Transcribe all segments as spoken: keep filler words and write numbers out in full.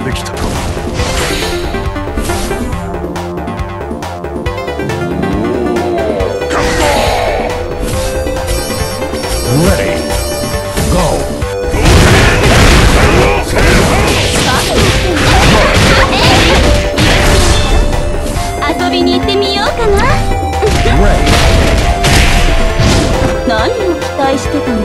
できたか。Ready, go! 遊びに行ってみようかな。何を期待してたの？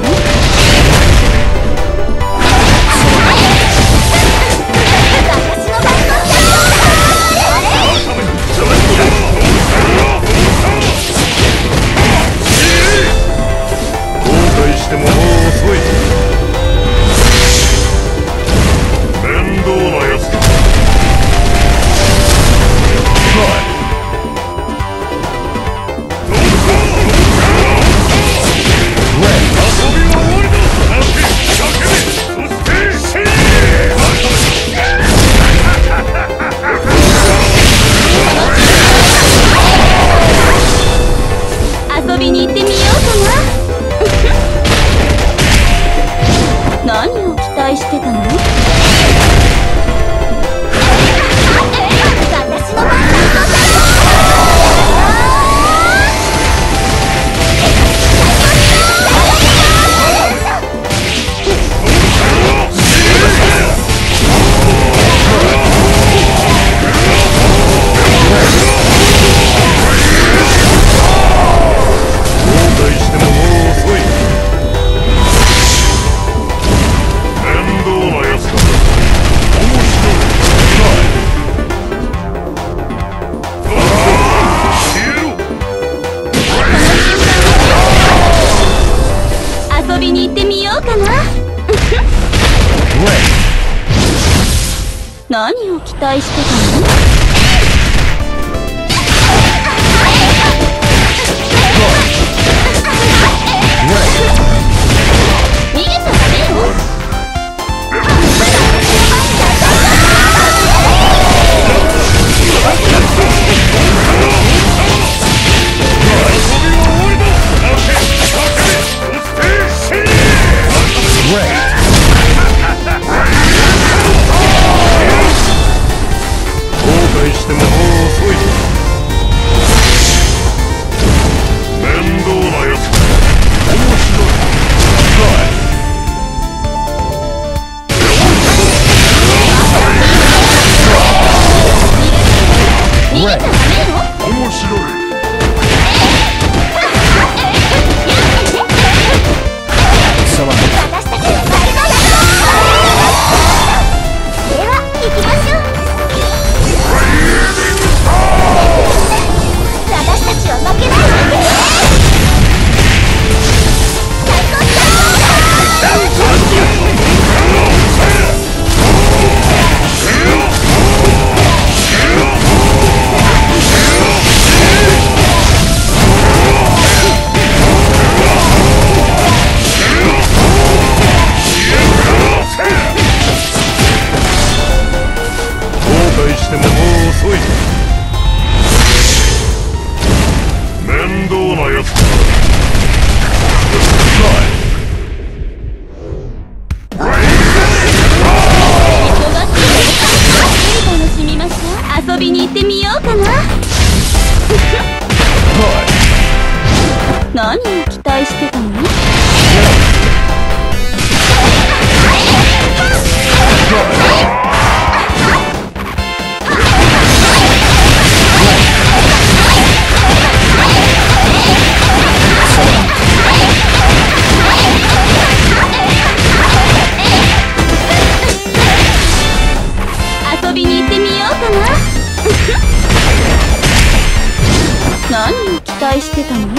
でももう遅い。面倒なやつだ。遊びに行ってみようかな。何を期待してたの？私の番だ。交代してももう遅い。遊びに行ってみようかな。何を期待してたの？逃げちゃダメよ。でももう遅い。面倒なやつ。面白い。逃げちゃダメよ。面白い。遊びに行ってみようかな。何を期待してたの？遊びに行ってみようかな。何を期待してたの？